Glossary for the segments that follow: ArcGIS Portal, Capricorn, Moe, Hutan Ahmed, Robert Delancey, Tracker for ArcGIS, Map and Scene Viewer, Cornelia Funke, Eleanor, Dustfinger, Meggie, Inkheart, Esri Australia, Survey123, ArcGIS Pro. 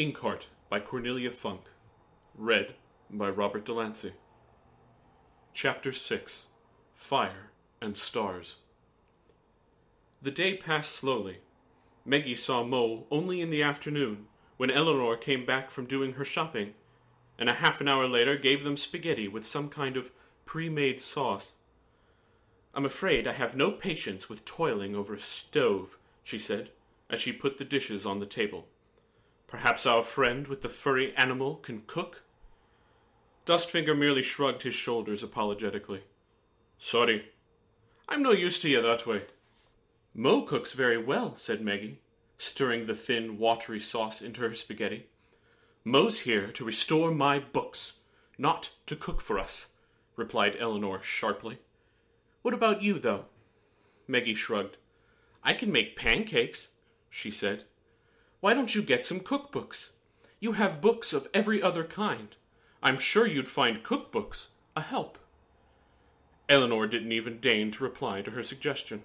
Inkheart by Cornelia Funke. Read by Robert Delancey. Chapter 6. Fire and Stars. The day passed slowly. Meggie saw Moe only in the afternoon, when Eleanor came back from doing her shopping, and a half an hour later gave them spaghetti with some kind of pre-made sauce. "I'm afraid I have no patience with toiling over a stove," she said, as she put the dishes on the table. "Perhaps our friend with the furry animal can cook?" Dustfinger merely shrugged his shoulders apologetically. "Sorry, I'm no use to you that way." "Moe cooks very well," said Meggie, stirring the thin, watery sauce into her spaghetti. "Moe's here to restore my books, not to cook for us," replied Eleanor sharply. "What about you, though?" Meggie shrugged. "I can make pancakes," she said. "Why don't you get some cookbooks? You have books of every other kind. I'm sure you'd find cookbooks a help." Eleanor didn't even deign to reply to her suggestion.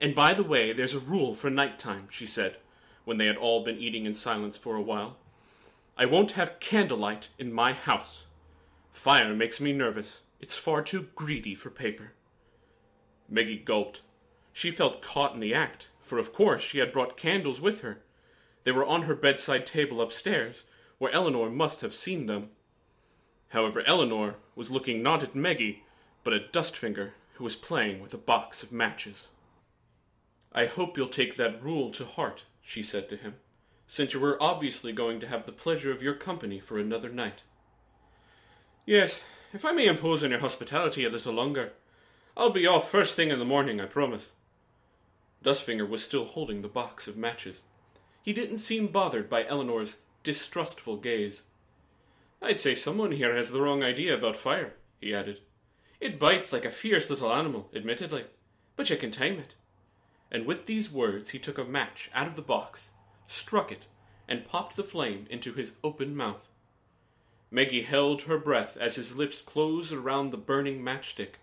"And by the way, there's a rule for nighttime," she said, when they had all been eating in silence for a while. "I won't have candlelight in my house. Fire makes me nervous. It's far too greedy for paper." Meggie gulped. She felt caught in the act, for of course she had brought candles with her. They were on her bedside table upstairs, where Eleanor must have seen them. However, Eleanor was looking not at Meggie, but at Dustfinger, who was playing with a box of matches. "I hope you'll take that rule to heart," she said to him, "since you were obviously going to have the pleasure of your company for another night." "Yes, if I may impose on your hospitality a little longer. I'll be off first thing in the morning, I promise." Dustfinger was still holding the box of matches. He didn't seem bothered by Eleanor's distrustful gaze. "I'd say someone here has the wrong idea about fire," he added. "It bites like a fierce little animal, admittedly, but you can tame it." And with these words he took a match out of the box, struck it, and popped the flame into his open mouth. Meggie held her breath as his lips closed around the burning matchstick.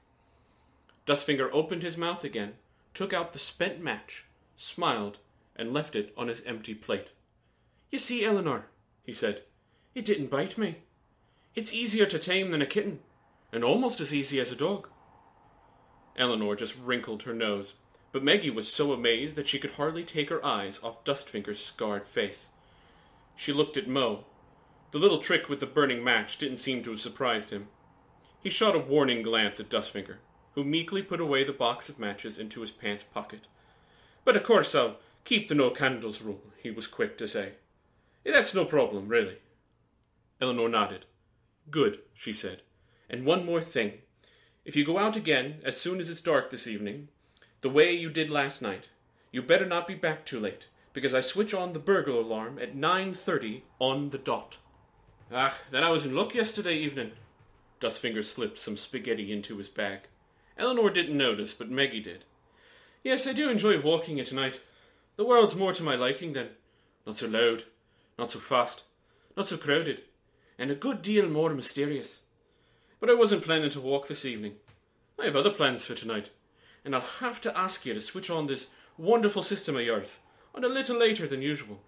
Dustfinger opened his mouth again, took out the spent match, smiled, and left it on his empty plate. "You see, Eleanor," he said, "it didn't bite me. It's easier to tame than a kitten, and almost as easy as a dog." Eleanor just wrinkled her nose, but Meggie was so amazed that she could hardly take her eyes off Dustfinger's scarred face. She looked at Moe. The little trick with the burning match didn't seem to have surprised him. He shot a warning glance at Dustfinger, who meekly put away the box of matches into his pants pocket. "But of course I'll keep the no candles rule," he was quick to say. "That's no problem, really." Eleanor nodded. "Good," she said. "And one more thing. If you go out again as soon as it's dark this evening, the way you did last night, you better not be back too late, because I switch on the burglar alarm at 9:30 on the dot." "Ah, then I was in luck yesterday evening." Dustfinger slipped some spaghetti into his bag. Eleanor didn't notice, but Meggie did. "Yes, I do enjoy walking at night. The world's more to my liking then. Not so loud, not so fast, not so crowded, and a good deal more mysterious. But I wasn't planning to walk this evening. I have other plans for tonight, and I'll have to ask you to switch on this wonderful system of yours on a little later than usual."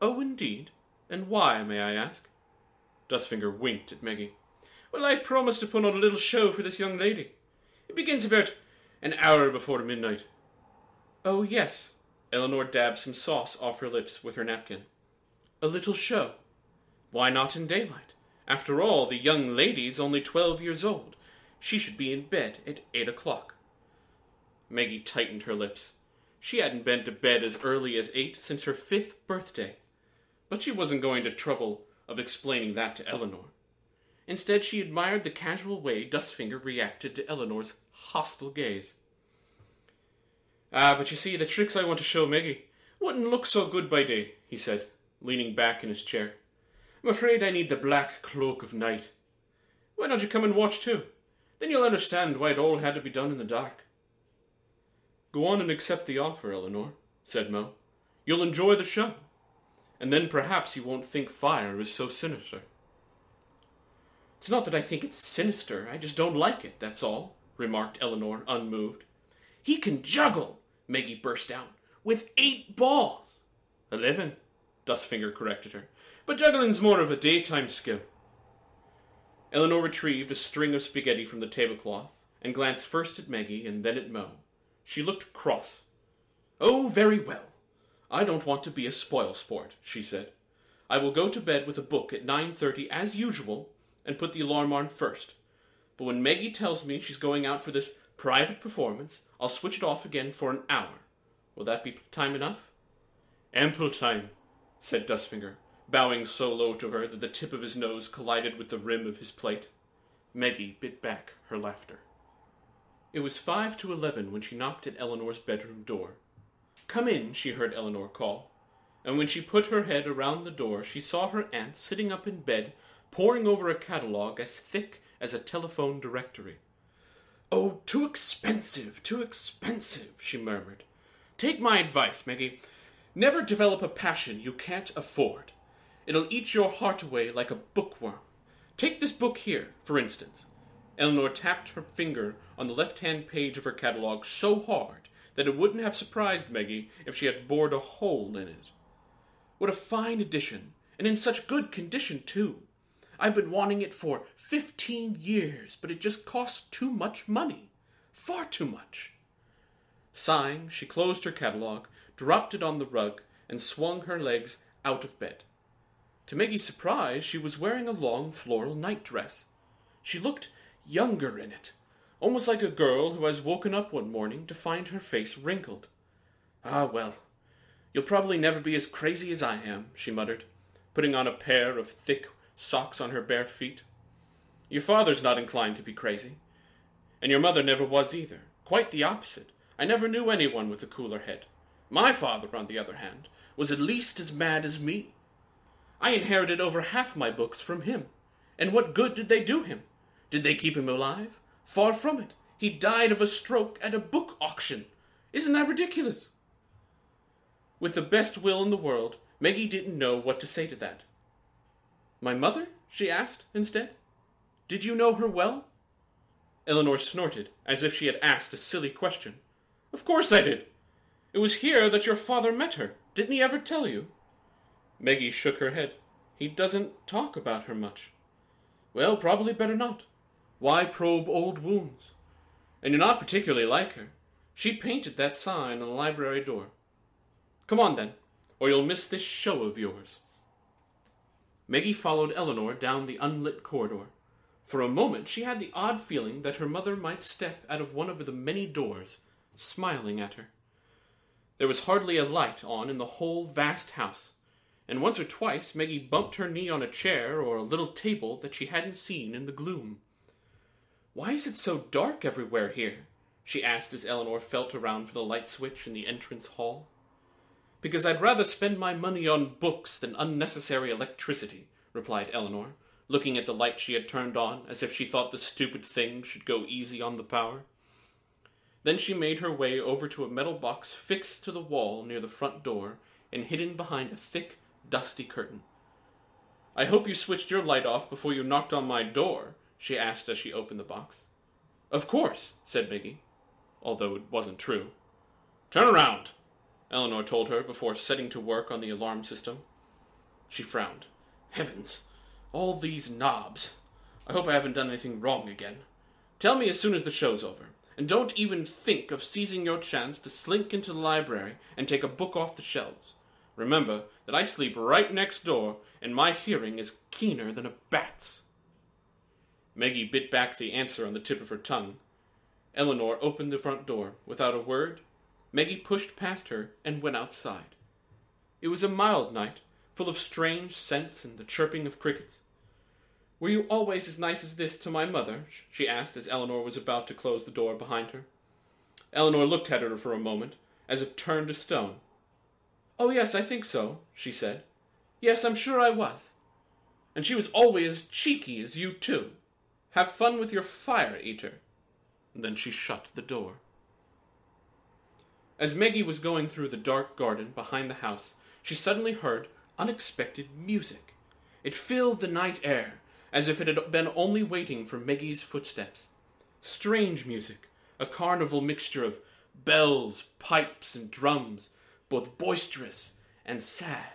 "Oh, indeed? And why, may I ask?" Dustfinger winked at Meggie. "Well, I've promised to put on a little show for this young lady. It begins about an hour before midnight." "Oh, yes." Eleanor dabbed some sauce off her lips with her napkin. "A little show. Why not in daylight? After all, the young lady's only 12 years old. She should be in bed at 8 o'clock. Meggie tightened her lips. She hadn't been to bed as early as 8 since her 5th birthday. But she wasn't going to trouble of explaining that to Eleanor. Instead, she admired the casual way Dustfinger reacted to Eleanor's hostile gaze. "Ah, but you see, the tricks I want to show Meggie wouldn't look so good by day," he said, leaning back in his chair. "I'm afraid I need the black cloak of night. Why don't you come and watch too? Then you'll understand why it all had to be done in the dark." "Go on and accept the offer, Eleanor," said Moe. "You'll enjoy the show, and then perhaps you won't think fire is so sinister." "It's not that I think it's sinister, I just don't like it, that's all," remarked Eleanor, unmoved. "He can juggle," Meggie burst out, "with 8 balls. 11, Dustfinger corrected her. But juggling's more of a daytime skill. Eleanor retrieved a string of spaghetti from the tablecloth and glanced first at Maggie and then at Mo. She looked cross. "Oh, very well. I don't want to be a spoil sport," she said. "I will go to bed with a book at 9:30 as usual and put the alarm on first. But when Maggie tells me she's going out for this private performance, I'll switch it off again for an hour. Will that be time enough?" "Ample time," said Dustfinger, bowing so low to her that the tip of his nose collided with the rim of his plate. Maggie bit back her laughter. It was 9:55 when she knocked at Eleanor's bedroom door. "Come in," she heard Eleanor call. And when she put her head around the door, she saw her aunt sitting up in bed, poring over a catalogue as thick as a telephone directory. "Oh, too expensive, too expensive," she murmured. "Take my advice, Maggie. Never develop a passion you can't afford. It'll eat your heart away like a bookworm. Take this book here, for instance." Eleanor tapped her finger on the left-hand page of her catalogue so hard that it wouldn't have surprised Maggie if she had bored a hole in it. "What a fine edition, and in such good condition, too. I've been wanting it for 15 years, but it just costs too much money. Far too much." Sighing, she closed her catalogue, dropped it on the rug, and swung her legs out of bed. To Maggie's surprise, she was wearing a long floral nightdress. She looked younger in it, almost like a girl who has woken up one morning to find her face wrinkled. "Ah, well. You'll probably never be as crazy as I am," she muttered, putting on a pair of thick socks on her bare feet. "Your father's not inclined to be crazy. And your mother never was either. Quite the opposite. I never knew anyone with a cooler head. My father, on the other hand, was at least as mad as me. I inherited over half my books from him. And what good did they do him? Did they keep him alive? Far from it. He died of a stroke at a book auction. Isn't that ridiculous?" With the best will in the world, Maggie didn't know what to say to that. "My mother?" she asked instead. "Did you know her well?" Eleanor snorted, as if she had asked a silly question. "Of course I did. It was here that your father met her. Didn't he ever tell you?" Maggie shook her head. "He doesn't talk about her much." "Well, probably better not. Why probe old wounds? And you're not particularly like her. She painted that sign on the library door. Come on, then, or you'll miss this show of yours." Maggie followed Eleanor down the unlit corridor. For a moment, she had the odd feeling that her mother might step out of one of the many doors, smiling at her. There was hardly a light on in the whole vast house, and once or twice Maggie bumped her knee on a chair or a little table that she hadn't seen in the gloom. "Why is it so dark everywhere here?" she asked as Eleanor felt around for the light switch in the entrance hall. "Because I'd rather spend my money on books than unnecessary electricity," replied Eleanor, looking at the light she had turned on as if she thought the stupid thing should go easy on the power. Then she made her way over to a metal box fixed to the wall near the front door and hidden behind a thick, dusty curtain. "I hope you switched your light off before you knocked on my door," she asked as she opened the box. "Of course," said Maggie, although it wasn't true. "Turn around," Eleanor told her before setting to work on the alarm system. She frowned. "Heavens, all these knobs. I hope I haven't done anything wrong again. Tell me as soon as the show's over, and don't even think of seizing your chance to slink into the library and take a book off the shelves. Remember that I sleep right next door, and my hearing is keener than a bat's." Maggie bit back the answer on the tip of her tongue. Eleanor opened the front door without a word. Maggie pushed past her and went outside. It was a mild night, full of strange scents and the chirping of crickets. "Were you always as nice as this to my mother?" she asked as Eleanor was about to close the door behind her. Eleanor looked at her for a moment, as if turned to stone. "Oh, yes, I think so," she said. "Yes, I'm sure I was. And she was always as cheeky as you, too. Have fun with your fire-eater." And then she shut the door. As Maggie was going through the dark garden behind the house, she suddenly heard unexpected music. It filled the night air, as if it had been only waiting for Maggie's footsteps. Strange music, a carnival mixture of bells, pipes, and drums, both boisterous and sad.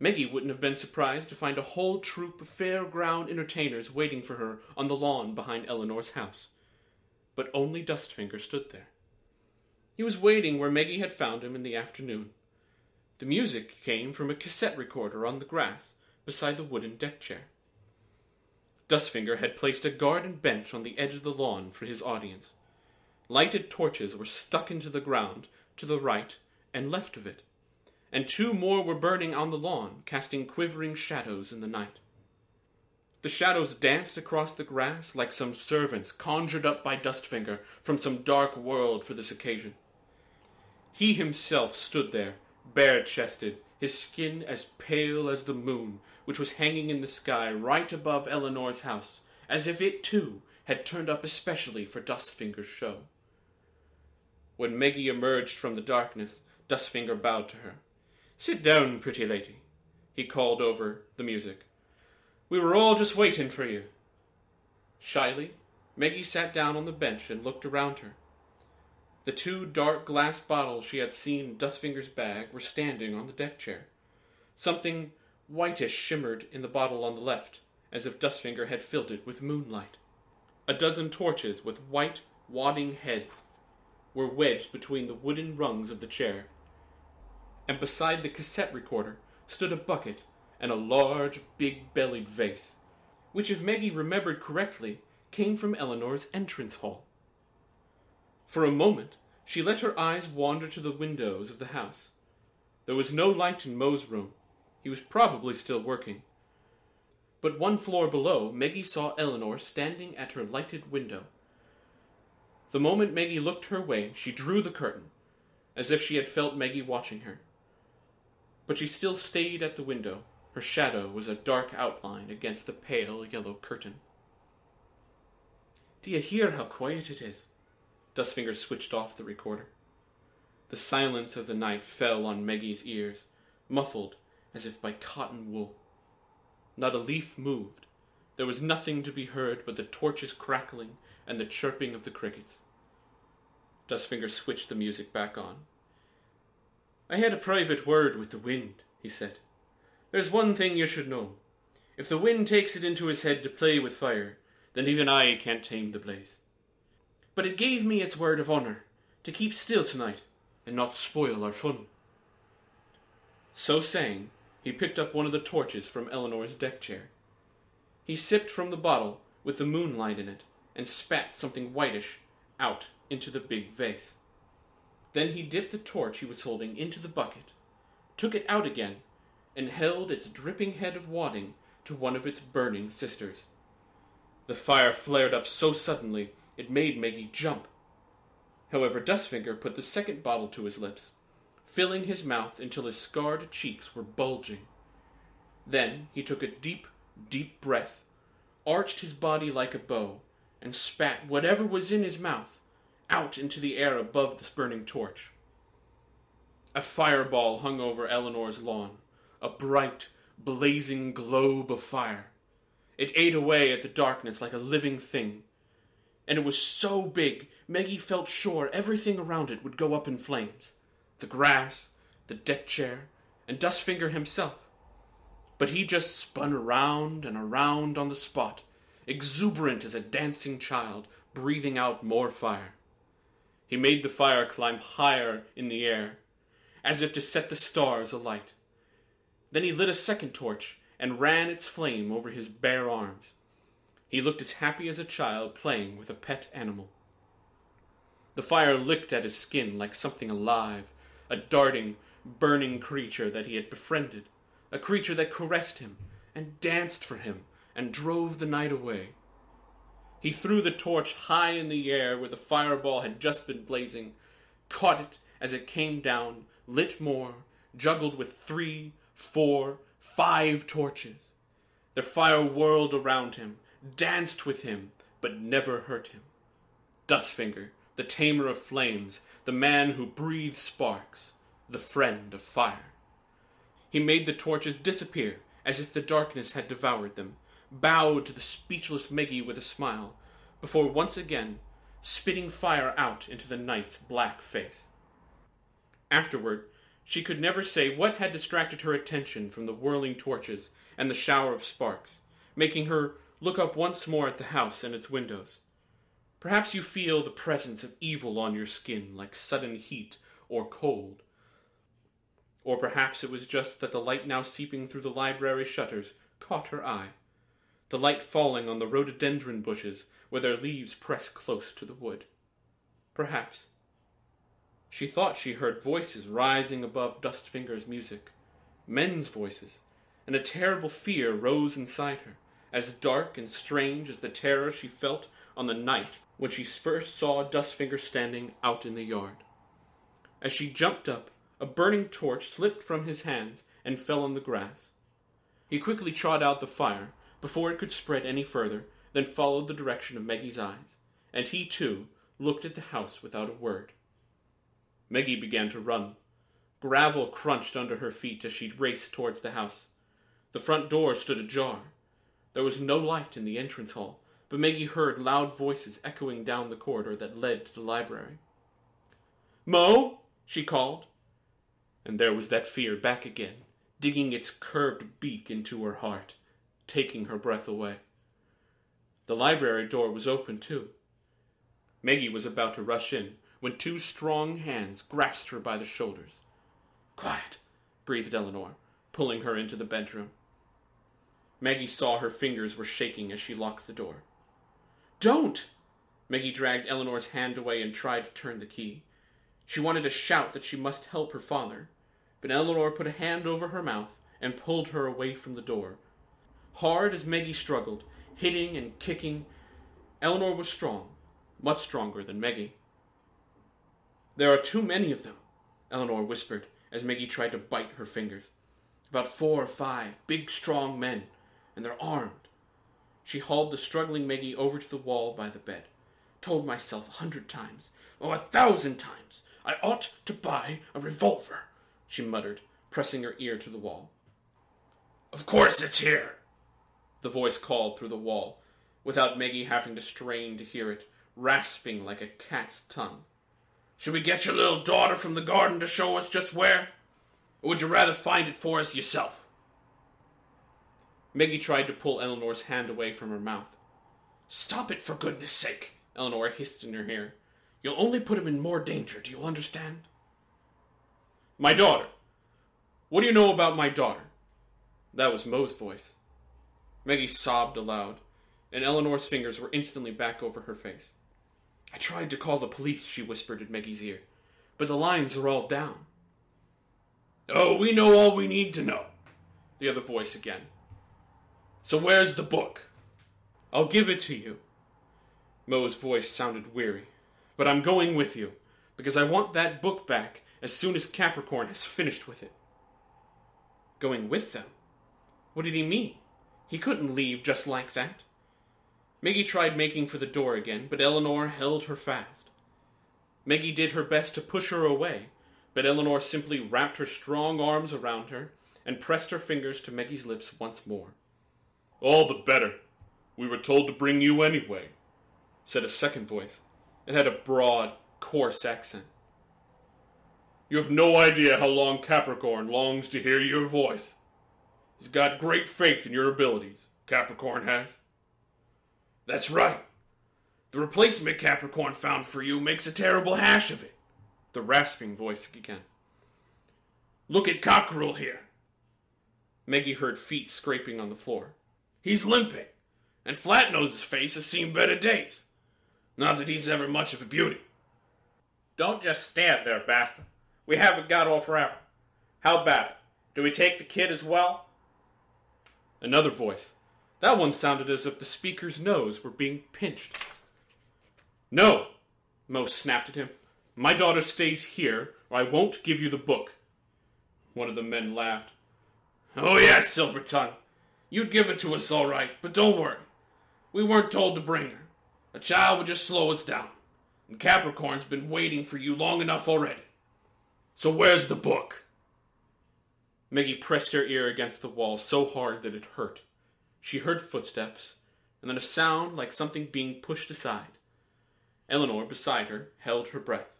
Maggie wouldn't have been surprised to find a whole troop of fairground entertainers waiting for her on the lawn behind Eleanor's house. But only Dustfinger stood there. He was waiting where Maggie had found him in the afternoon. The music came from a cassette recorder on the grass beside the wooden deck chair. Dustfinger had placed a garden bench on the edge of the lawn for his audience. Lighted torches were stuck into the ground to the right and left of it, and two more were burning on the lawn, casting quivering shadows in the night. The shadows danced across the grass like some servants conjured up by Dustfinger from some dark world for this occasion. He himself stood there, bare-chested, his skin as pale as the moon, which was hanging in the sky right above Eleanor's house, as if it, too, had turned up especially for Dustfinger's show. When Maggie emerged from the darkness, Dustfinger bowed to her. "Sit down, pretty lady," he called over the music. "We were all just waiting for you." Shyly, Maggie sat down on the bench and looked around her. The two dark glass bottles she had seen in Dustfinger's bag were standing on the deck chair. Something whitish shimmered in the bottle on the left, as if Dustfinger had filled it with moonlight. A dozen torches with white, wadding heads were wedged between the wooden rungs of the chair, and beside the cassette recorder stood a bucket and a large, big-bellied vase, which, if Maggie remembered correctly, came from Eleanor's entrance hall. For a moment, she let her eyes wander to the windows of the house. There was no light in Moe's room. He was probably still working. But one floor below, Maggie saw Eleanor standing at her lighted window. The moment Maggie looked her way, she drew the curtain, as if she had felt Maggie watching her. But she still stayed at the window. Her shadow was a dark outline against the pale yellow curtain. "Do you hear how quiet it is?" Dustfinger switched off the recorder. The silence of the night fell on Maggie's ears, muffled as if by cotton wool. Not a leaf moved. There was nothing to be heard but the torches crackling and the chirping of the crickets. Dustfinger switched the music back on. "I had a private word with the wind," he said. "There's one thing you should know. If the wind takes it into his head to play with fire, then even I can't tame the blaze. But it gave me its word of honour to keep still tonight and not spoil our fun." So saying, he picked up one of the torches from Eleanor's deck chair. He sipped from the bottle with the moonlight in it and spat something whitish out into the big vase. Then he dipped the torch he was holding into the bucket, took it out again, and held its dripping head of wadding to one of its burning sisters. The fire flared up so suddenly it made Maggie jump. However, Dustfinger put the second bottle to his lips, filling his mouth until his scarred cheeks were bulging. Then he took a deep, deep breath, arched his body like a bow, and spat whatever was in his mouth out into the air above the burning torch. A fireball hung over Eleanor's lawn, a bright, blazing globe of fire. It ate away at the darkness like a living thing, and it was so big Maggie felt sure everything around it would go up in flames, the grass, the deck chair, and Dustfinger himself. But he just spun around and around on the spot, exuberant as a dancing child, breathing out more fire. He made the fire climb higher in the air, as if to set the stars alight. Then he lit a second torch and ran its flame over his bare arms. He looked as happy as a child playing with a pet animal. The fire licked at his skin like something alive, a darting, burning creature that he had befriended, a creature that caressed him and danced for him and drove the night away. He threw the torch high in the air where the fireball had just been blazing, caught it as it came down, lit more, juggled with 3, 4, 5 torches. The fire whirled around him, danced with him, but never hurt him. Dustfinger, the tamer of flames, the man who breathes sparks, the friend of fire. He made the torches disappear as if the darkness had devoured them, bowed to the speechless Maggie with a smile, before once again spitting fire out into the night's black face. Afterward, She could never say what had distracted her attention from the whirling torches and the shower of sparks, making her look up once more at the house and its windows. Perhaps you feel the presence of evil on your skin, like sudden heat or cold. Or perhaps it was just that the light now seeping through the library shutters caught her eye, the light falling on the rhododendron bushes where their leaves pressed close to the wood. Perhaps. She thought she heard voices rising above Dustfinger's music, men's voices, and a terrible fear rose inside her, as dark and strange as the terror she felt on the night when she first saw Dustfinger standing out in the yard. As she jumped up, a burning torch slipped from his hands and fell on the grass. He quickly trod out the fire before it could spread any further, then followed the direction of Maggie's eyes, and he, too, looked at the house without a word. Maggie began to run. Gravel crunched under her feet as she raced towards the house. The front door stood ajar. There was no light in the entrance hall, but Maggie heard loud voices echoing down the corridor that led to the library. "Mo!" she called. And there was that fear back again, digging its curved beak into her heart, taking her breath away. The library door was open, too. Maggie was about to rush in, when two strong hands grasped her by the shoulders. "Quiet," breathed Eleanor, pulling her into the bedroom. Maggie saw her fingers were shaking as she locked the door. "Don't!" Maggie dragged Eleanor's hand away and tried to turn the key. She wanted to shout that she must help her father, but Eleanor put a hand over her mouth and pulled her away from the door. Hard as Maggie struggled, hitting and kicking, Eleanor was strong, much stronger than Maggie. "There are too many of them," Eleanor whispered as Maggie tried to bite her fingers. "About 4 or 5, big, strong men, and they're armed." She hauled the struggling Maggie over to the wall by the bed. "Told myself 100 times, oh, 1,000 times, I ought to buy a revolver," she muttered, pressing her ear to the wall. "Of course it's here," the voice called through the wall, without Maggie having to strain to hear it, rasping like a cat's tongue. "Should we get your little daughter from the garden to show us just where? Or would you rather find it for us yourself?" Maggie tried to pull Eleanor's hand away from her mouth. "Stop it, for goodness sake," Eleanor hissed in her ear. "You'll only put him in more danger, do you understand?" "My daughter! What do you know about my daughter?" That was Moe's voice. Maggie sobbed aloud, and Eleanor's fingers were instantly back over her face. "I tried to call the police," she whispered in Maggie's ear, "but the lines are all down." "Oh, we know all we need to know," the other voice again. "So where's the book?" "I'll give it to you." Moe's voice sounded weary. "But I'm going with you, because I want that book back as soon as Capricorn has finished with it." Going with them? What did he mean? He couldn't leave just like that. Maggie tried making for the door again, but Eleanor held her fast. Maggie did her best to push her away, but Eleanor simply wrapped her strong arms around her and pressed her fingers to Maggie's lips once more. "All the better. We were told to bring you anyway," said a second voice. It had a broad, coarse accent. "You have no idea how long Capricorn longs to hear your voice. He's got great faith in your abilities, Capricorn has." "That's right. The replacement Capricorn found for you makes a terrible hash of it." The rasping voice again. "Look at Cockerel here." Maggie heard feet scraping on the floor. "He's limping, and Flatnose's face has seen better days. Not that he's ever much of a beauty." "Don't just stand there, bastard. We haven't got all forever. How about it? Do we take the kid as well?" Another voice. That one sounded as if the speaker's nose were being pinched. "No," Moe snapped at him. "My daughter stays here, or I won't give you the book." One of the men laughed. "Oh yes, Silvertongue. You'd give it to us all right, but don't worry. We weren't told to bring her. A child would just slow us down, and Capricorn's been waiting for you long enough already. So where's the book?" Maggie pressed her ear against the wall so hard that it hurt. She heard footsteps, and then a sound like something being pushed aside. Eleanor, beside her, held her breath.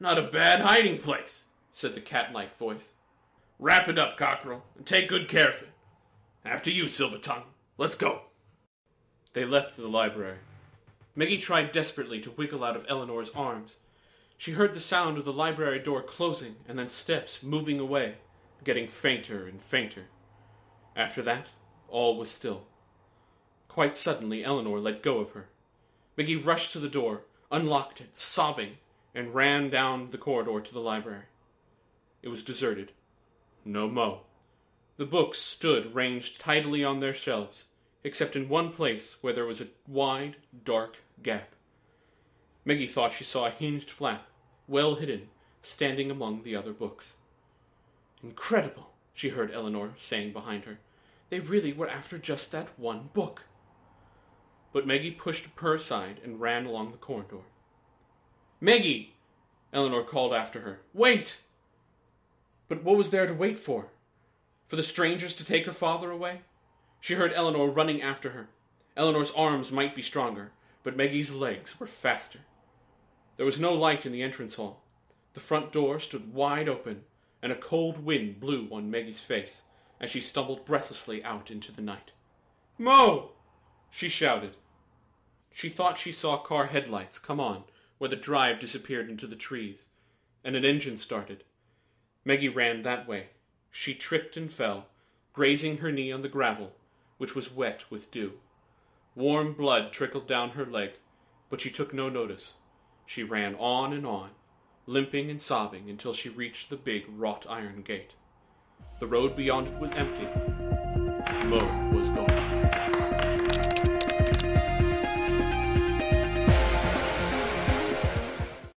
Not a bad hiding place, said the cat-like voice. Wrap it up, Cockerel, and take good care of it. After you, Silvertongue. Let's go. They left the library. Maggie tried desperately to wiggle out of Eleanor's arms. She heard the sound of the library door closing and then steps moving away, getting fainter and fainter. After that, all was still. Quite suddenly, Eleanor let go of her. Maggie rushed to the door, unlocked it, sobbing, and ran down the corridor to the library. It was deserted. No Mo. The books stood ranged tidily on their shelves, except in one place where there was a wide, dark gap. Maggie thought she saw a hinged flap, well hidden, standing among the other books. Incredible, she heard Eleanor saying behind her. They really were after just that one book. But Maggie pushed her aside and ran along the corridor. Maggie! Eleanor called after her. Wait! But what was there to wait for? For the strangers to take her father away? She heard Eleanor running after her. Eleanor's arms might be stronger, but Maggie's legs were faster. There was no light in the entrance hall. The front door stood wide open, and a cold wind blew on Maggie's face as she stumbled breathlessly out into the night. Mo! She shouted. She thought she saw car headlights come on where the drive disappeared into the trees, and an engine started. Maggie ran that way. She tripped and fell, grazing her knee on the gravel, which was wet with dew. Warm blood trickled down her leg, but she took no notice. She ran on and on, limping and sobbing until she reached the big wrought iron gate. The road beyond it was empty. Mo was gone.